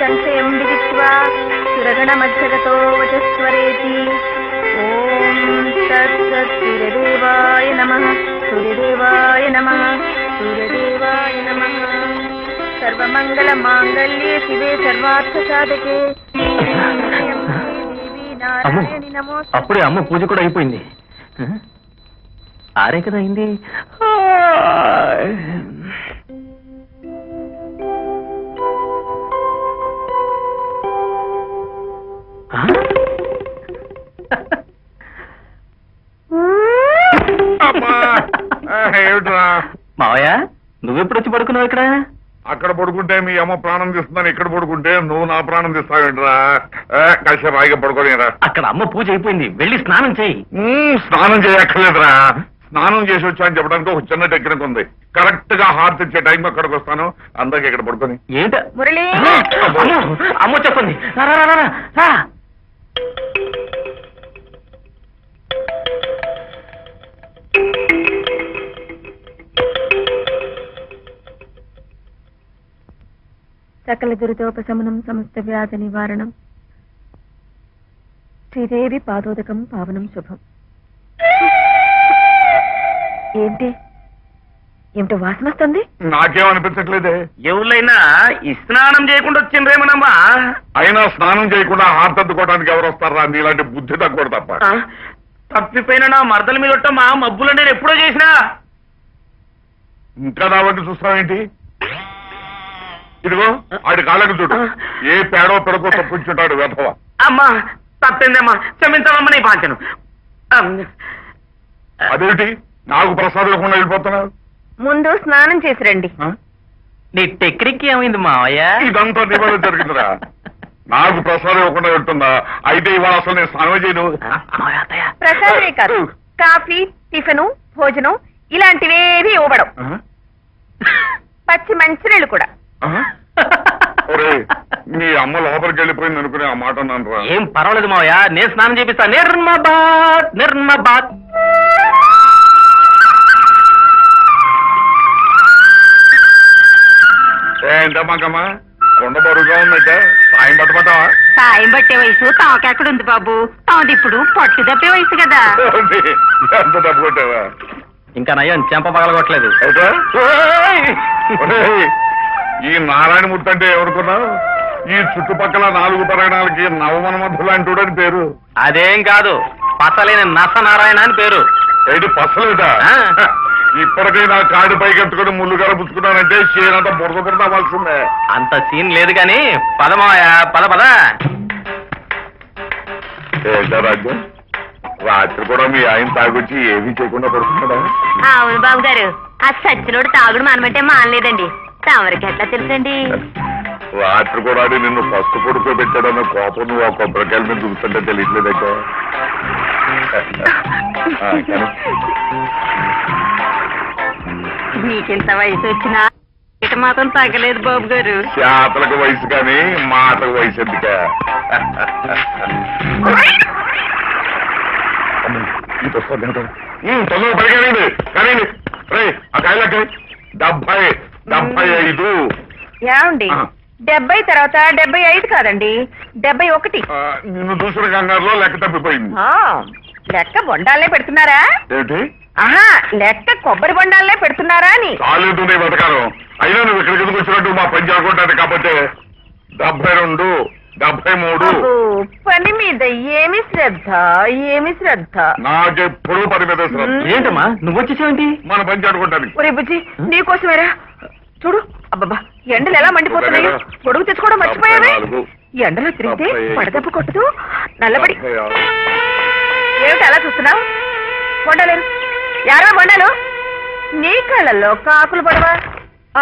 कंठेयम् विदित्वा सुरगणमध्यगतो वचस्वरेति। ओम तत्सत् सूर्यदेवाय नमः सूर्यदेवाय नमः सूर्यदेवाय नमः। सर्वमंगल मांगल्ये शिवे सर्वार्थ साधके नारायणि नमोस्तुते। అప్పుడే అమ్మ పూజ కూడా అయిపోయింది. ఆరే కదా అయింది. మావయ్య నువ్వెప్పుడు వచ్చి పడుకున్నావు ఇక్కడ? అక్కడ పడుకుంటే మీ అమ్మ ప్రాణం తీస్తున్నాను, ఇక్కడ పడుకుంటే నువ్వు నా ప్రాణం తీస్తావేంట్రా? కాసేపు హాయిగా పడుకోలేరా? అక్కడ అమ్మ పూజ అయిపోయింది, వెళ్ళి స్నానం చేయి. స్నానం చేయక్కర్లేదురా, స్నానం చేసి వచ్చా అని చెప్పడానికి ఒక చిన్న టెక్నిక్ ఉంది. కరెక్ట్ గా హార్ట్ ఇచ్చే టైం అక్కడికి వస్తాను, అందరికి ఇక్కడ పడుకొని ఏంట మురళి అమ్మ చెప్పండి. సకల దురితోపశమనం సమస్త వ్యాధి నివారణం శ్రీదేవి పాదోదకం పావనం శుభం. ఏమిటో వాసన వస్తుంది? నాకేమనిపించట్లేదే. ఎవరైనా ఈ స్నానం చేయకుండా వచ్చిండ్రేమోనమ్మా. అయినా స్నానం చేయకుండా హార్తద్దుకోవడానికి ఎవరు వస్తారా? నీలాంటి బుద్ధి తగ్గకూడదు తప్ప. తప్పిపోయిన నా మరదల మీద ఒట్టమ్మా, మబ్బులు నేను ఎప్పుడో చేసినా. ఇంకా నా వంటి చూస్తావేంటి? ఇదిగో ఆడి కాళ్ళకి చూడు, ఏ పేడో పెడకో తప్పించుంటాడు వెధవ. అమ్మా తప్పిందమ్మా, క్షమించమ్మా, నీ బాంచను. అదేంటి నాకు ప్రసాదం లేకుండా వెళ్ళిపోతున్నా? ముందు స్నానం చేసి రండి. నీ టెక్నిక్ ఏమైంది మావయ్య? ఇదంతా నివాళ జరిగిందిరా. నాకు ప్రసాదం ఇవ్వకుండా వెళ్తుందా? అయితే ఇవాళ అసలు నేను స్నానం చేయను. ప్రసాదమే కాదు, కాఫీ, టిఫిను, భోజనం ఇలాంటివేవి ఇవ్వడం, పచ్చి మంచినీళ్ళు కూడా. మీ అమ్మ లోపలికి వెళ్ళిపోయింది అనుకునే ఆ మాట అన్నాను రా. ఏం పర్వాలేదు మావయ్య, నేను స్నానం చేపిస్తా. నిర్మబాద్ నిర్మబాద్. ఏంటమ్మాకమ్మా కొండ బరువుగా ఉందంటే సాయం పట్టబట్టావా? సాయం పట్టే వయసు తాకెక్కడుంది బాబు, తాది ఇప్పుడు పట్టు తప్పే వయసు కదా. ఎంత డబ్బు కొట్టావా? ఇంకా నయం చెంప పగలగొట్టలేదు. ఈ నారాయణమూర్తి అంటే ఎవరుకున్నావు? ఈ చుట్టుపక్కల నాలుగు పర్యటనలకి నవమనమధు లాంటివాడు అని పేరు. అదేం కాదు, పసలేని నస నారాయణ అని పేరు. ఏంటి పసలేదా? ఇప్పటికీ నా కాడి పైకెత్తుకుని ముళ్ళు కరపుచ్చుకున్నానంటే చేనంత బురద బురద అవ్వాల్సిందే. అంత సీన్ లేదు కానీ పదమాయా, పద పద. రాజ్యం రాత్రి కూడా మీ ఆయన తాగొచ్చి ఏమీ చేయకుండా పడుతున్నాడా? అవును బాబు గారు, ఆ సచ్చినోడు తాగుడు మనమంటే మానలేదండి. తమరికి ఎట్లా తెలుసండి? రాత్రి కూడా నిన్ను పసుపు కొడుకు పెట్టాడన్న కోపం నువ్వు ఆ కొబ్బరికాయల మీద చూస్తుంటే తెలియట్లేదక్క. నీకెంత వయసు వచ్చినా ఇక మాత్రం తగ్గలేదు బాబు గారు. చేతలకు వయసు కానీ మాటలకు వయసు ఎందుక? తొందర పడిగానండి కానీ ఆ కాయలకి 75 ఏమండి? 70 తర్వాత 75 కాదండి, 71. నిన్ను చూసిన కంగారులో లెక్క తప్పిపోయింది. లెక్క బొండాలనే పెడుతున్నారా? ఆహా, లెక్క కొబ్బరి బొండాలనే పెడుతున్నారా అని చాలేదు నీ బతకారం. అయినా నువ్వు ఇక్కడికి ఎందుకు వచ్చినట్టు మా పని చేరుకుంటాను కాబట్టి 72, 73. పని మీద ఏమి శ్రద్ధ, ఏమి శ్రద్ధ? నాకెప్పుడు పని మీద శ్రద్ధ. ఏంటమ్మా నువ్వు వచ్చేసేవంటి? మన పని చేరుకుంటాను. రే బుజ్జి, నీకోసమేరా చూడు. అబ్బబ్బా ఎండలు ఎలా మండిపోతున్నాయో, గొడుగు తెచ్చుకోవడం మర్చిపోయావే. ఎండలో తిరిగితే పడదెబ్బ కొట్టదు, నల్లబడి. ఏమిటి అలా చూస్తున్నావు? వండలేరు యారా వండలు? నీ కళ్ళల్లో కాకులు పడవా?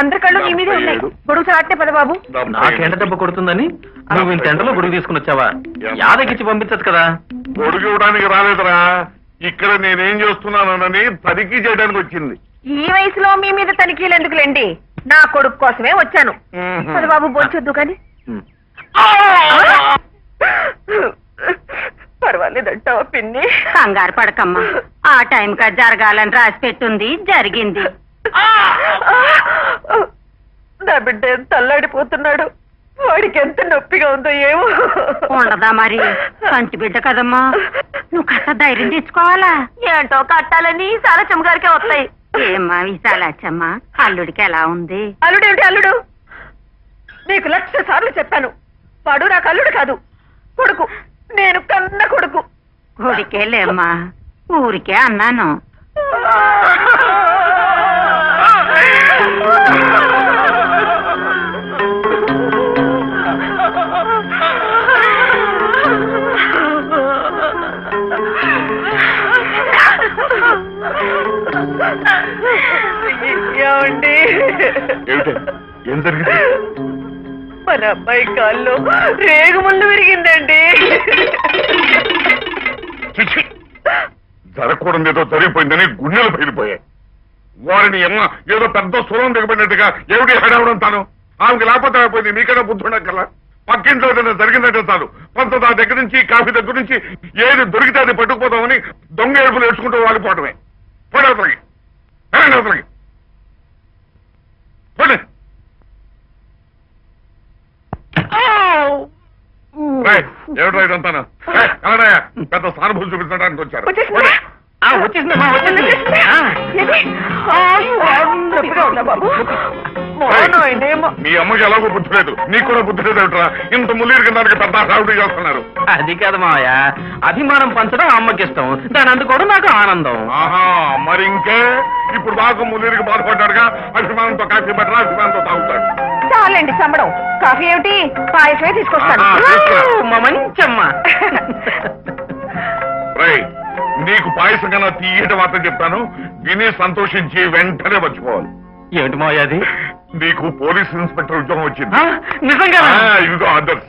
అందరి కళ్ళు నీ మీదే ఉన్నాయి. గొడుగు చాటే పద బాబు. నాకు ఎండ దెబ్బ కొడుతుందని నువ్వు ఇంత ఎండలో గొడుగు తీసుకుని వచ్చావా? యాదకిచ్చి పంపించచ్చు కదా. గొడుగు ఇవ్వడానికి రాలేదురా, ఇక్కడ నేనేం చేస్తున్నానని తనిఖీ చేయడానికి వచ్చింది. ఈ వయసులో మీ మీద తనిఖీలు ఎందుకులేండి? నా కొడుకు కోసమే వచ్చాను. పద బాబు, బొంచొద్దు కానీ. పర్వాలేదంటావా పిన్ని? కంగారు పడకమ్మా, ఆ టైంకా జరగాలని రాసి పెట్టుంది, జరిగింది. నా బిడ్డ తల్లాడిపోతున్నాడు. వాడికి ఎంత నొప్పిగా ఉందో ఏమో. ఉండదా మరి, కంటి బిడ్డ కదమ్మా, నువ్వు కట్ట ధైర్యం తెచ్చుకోవాలా? ఏంటో కట్టాలని సాలచ్చమ్మ గారికే వస్తాయి. ఏమ్మా ఈ సాలచ్చమ్మ అల్లుడికి ఎలా ఉంది? అల్లుడేమిటి అల్లుడు? నీకు 100 సార్లు చెప్పాను, వాడు నాకు అల్లుడు కాదు, కొడుకు, నేను కన్న కొడుకు. కొడుకేలేమ్మా, ఊరికే అన్నాను. మన అబ్బాయి కాల్లో రేగు ముందు విరిగిందండి. జరగకూడదు ఏదో జరిగిపోయిందని గుండెలు పగిలిపోయాయి. వారిని అమ్మ ఏదో పెద్ద స్వరం దిగబడినట్టుగా ఎవరి హడావడం తాను. ఆమెకి లేకపోతే అయిపోయింది, మీకైనా బుద్ధుండక్కల. పక్కింట్లో ఏదైనా జరిగిందంటే చాలు, పంచదార దగ్గర నుంచి, కాఫీ దగ్గర నుంచి ఏది దొరికితే అది పట్టుకుపోతామని దొంగ ఏడుపులు ఏడ్చుకుంటూ వాలిపోవటమే. పోడవుతాయి అవుతాయి. ఏమిటంతాను కలడాయా, పెద్ద సానుభూతి చూపించడానికి వచ్చారు. మీ అమ్మకి ఎలాగో గుర్తులేదు, నీకు కూడా గుర్తులేదు ఏమిట్రా? ఇంత ముల్లీరు కిందానికి పెద్ద రావుడు చేస్తున్నారు. అది కాదు మావయ్య, అభిమానం పంచడం అమ్మకి ఇష్టం, దాని అందుకోవడం నాకు ఆనందం. ఆహా, మరి ఇంకే ఇప్పుడు దాకా ముల్లీరికి బాధపడ్డాడుగా, అభిమానంతో కాఫీ పట్టరా, అభిమానంతో తాగుతాడు. చాలండి చంపడం, కాఫీ ఏమిటి పాయసమే తీసుకొస్తాను. మంచమ్మ నీకు పాయసం కన్నా తీయట మాత్రం చెప్తాను, విని సంతోషించి వెంటనే మర్చిపోవాలి. ఏమిటి మాయ అది? నీకు పోలీస్ ఇన్స్పెక్టర్ ఉద్యోగం వచ్చింది. నిజంగా? ఇదిగో ఆర్డర్స్.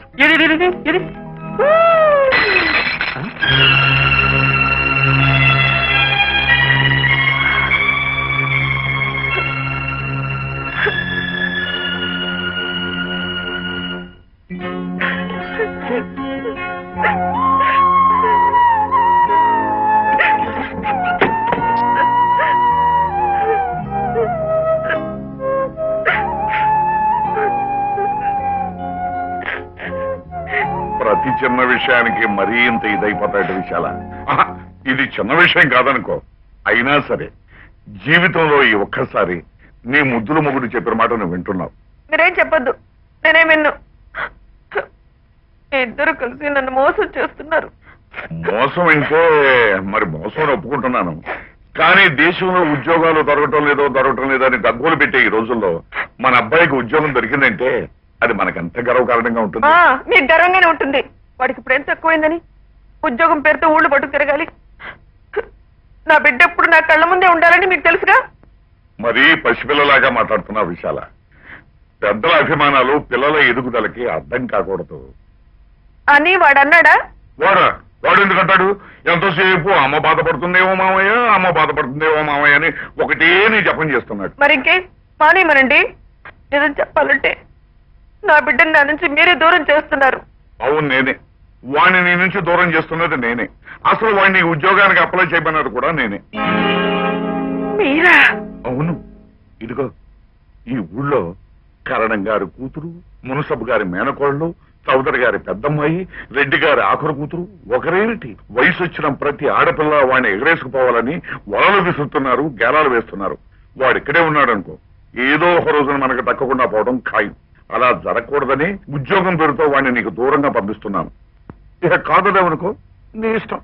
ప్రతి చిన్న విషయానికి మరీ ఇంత ఇదైపోతాడు విశాల. ఇది చిన్న విషయం కాదనుకో, అయినా సరే జీవితంలో ఈ ఒక్కసారి నీ ముద్దుల మొగుడు చెప్పిన మాట నువ్వు వింటున్నావు. మీరేం చెప్పద్దు, నేనే విన్ను. ఇద్దరు కలిసి నన్ను మోసం చేస్తున్నారు. మోసం అంటే మరి మోసం ఒప్పుకుంటున్నాను, కానీ దేశంలో ఉద్యోగాలు దొరకటం లేదో అని గగ్గోలు పెట్టే ఈ రోజుల్లో మన అబ్బాయికి ఉద్యోగం దొరికిందంటే అది మనకంత గర్వకారణంగా ఉంటుంది. మీకు గర్వంగానే ఉంటుంది. వాడికి ఇప్పుడు ఎంత తక్కువైందని ఉద్యోగం పేరుతో ఊళ్ళు పట్టుకు తిరగాలి. నా బిడ్డ ఎప్పుడు నా కళ్ళ ముందే ఉండాలని మీకు తెలుసుగా. మరీ పసిపిల్లలాగా మాట్లాడుతున్నా విశాల, పెద్దల అభిమానాలు పిల్లల ఎదుగుదలకి అర్థం కాకూడదు అని వాడన్నాడా? వాడు ఎందుకంటాడు? ఎంతసేపు అమ్మ బాధపడుతుందేమో మామయ్య, అమ్మ బాధపడుతుందేమో మామయ్య అని ఒకటే నీ జపం చేస్తున్నాడు. మరి ఇంకే మానేమనండి, నిజం చెప్పాలంటే నా బిడ్డని నా నుంచి మీరే దూరం చేస్తున్నారు. అవును నేనే, వాడిని నీ నుంచి దూరం చేస్తున్నది నేనే. అసలు వాడిని ఉద్యోగానికి అప్లై చేయమన్నది కూడా నేనే. మీరా? అవును, ఇదిగో ఈ ఊళ్ళో కరణం గారి కూతురు, మునసబు గారి మేనకోళ్ళు, చౌదరి గారి పెద్దమ్మాయి, రెడ్డి గారి ఆఖరు కూతురు, ఒకరేమిటి వయసు వచ్చిన ప్రతి ఆడపిల్ల వాడిని ఎగరేసుకుపోవాలని వలలు విసురుతున్నారు, గేలాలు వేస్తున్నారు. వాడు ఇక్కడే ఉన్నాడు అనుకో, ఏదో ఒక రోజున మనకు దక్కకుండా పోవడం ఖాయం. అలా జరగకూడదని ఉద్యోగం పేరుతో వాడిని నీకు దూరంగా పంపిస్తున్నాను. ఇక కాదులేమనుకో, నీ ఇష్టం.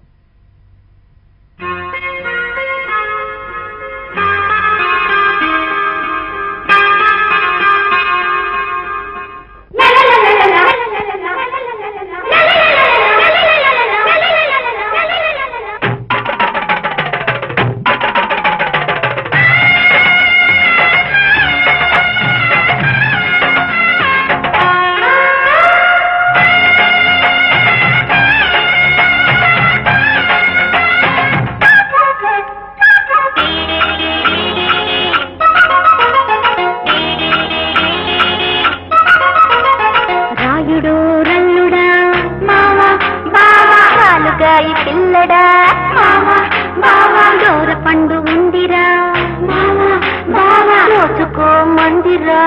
మందిరా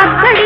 అక్కడి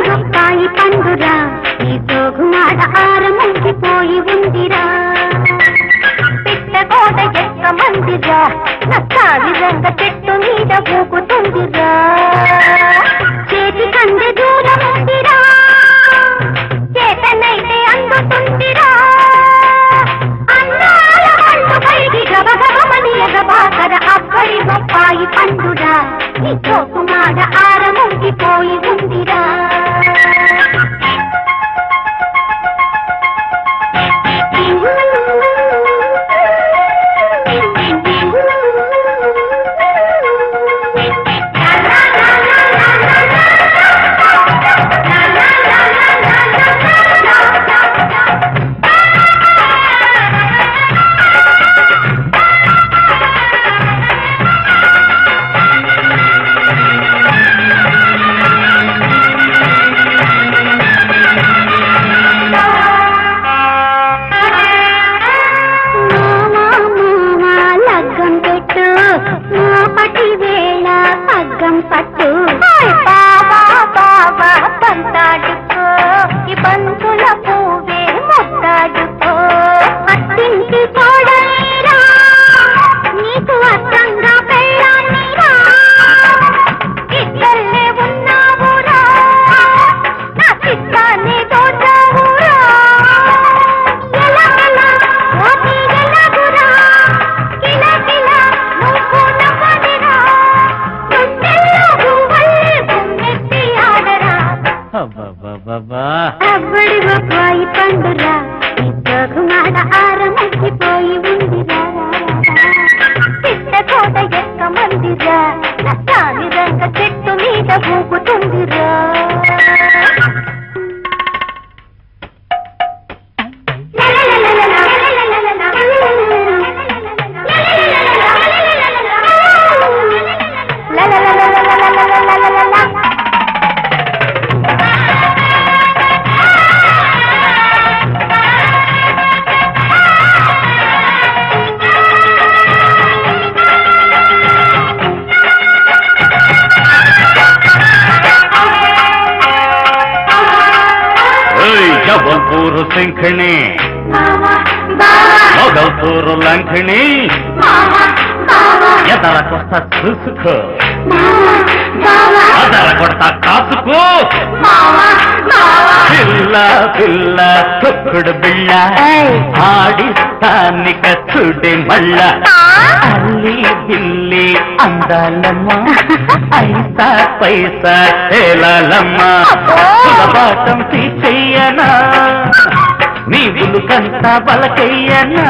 బలకయ్యనా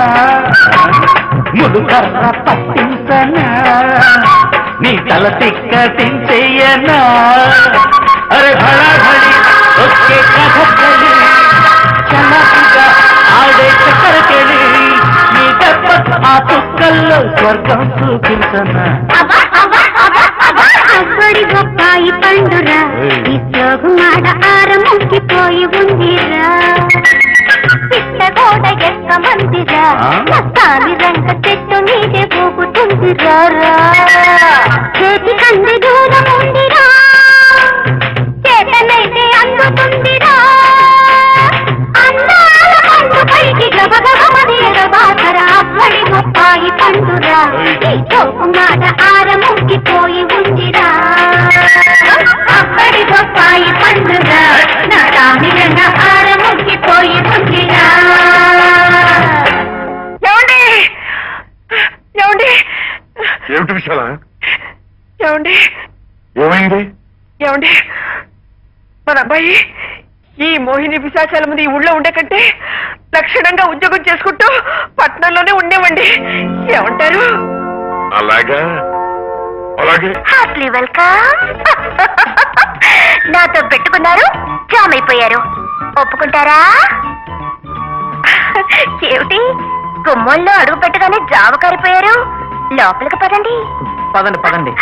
ముదుకర్ర పట్టించనా నీ తల తిక్క తించెయ్యనా అరే భళాభళి ఒక్కే కథకళి చలాకిగా ఆడే చక్కరకెళి నీ దెబ్బ ఆ తుక్కల్లో స్వర్గం చూపించనా అబ్బడి గొప్పాయి పండురా ఈ జోగు మాడ ఆరముంకిపోయి ఉందిరా మందిరా నస్తాని రంగ చెట్టు నీదే పోగుతుందిరా చేతి కంది దూరం ఉందిరా చేతనైతే అందుతుందిరా అందాల పండు పైకి గబగబమని ఎగబాసర అప్పడి గొప్పాయి పండురా ఈ చోపు మాట ఆరముంగిపోయి ఉందిరా అప్పడి గొప్పాయి పండురా నా దాని రంగ ఆరముంగిపోయి ఉందిరా ఏమిటి విశాల ఏమండి ఏమైంది ఏమండి మన అబ్బాయి ఈ మోహిని పిశాచాల ముందు ఈ ఊళ్ళో ఉండే కంటే లక్షణంగా ఉద్యోగం చేసుకుంటూ పట్నంలోనే ఉండేవండి ఏమంటారు అలాగా అలాగే హార్ట్లీ వెల్కమ్ నాతో పెట్టుకున్నారు జామ్ అయిపోయారు ఒప్పుకుంటారా ఏమిటి గుమ్మల్లో అడుగు పెట్టగానే జామ కారిపోయారు లోపలికి పదండి పదండి పదండి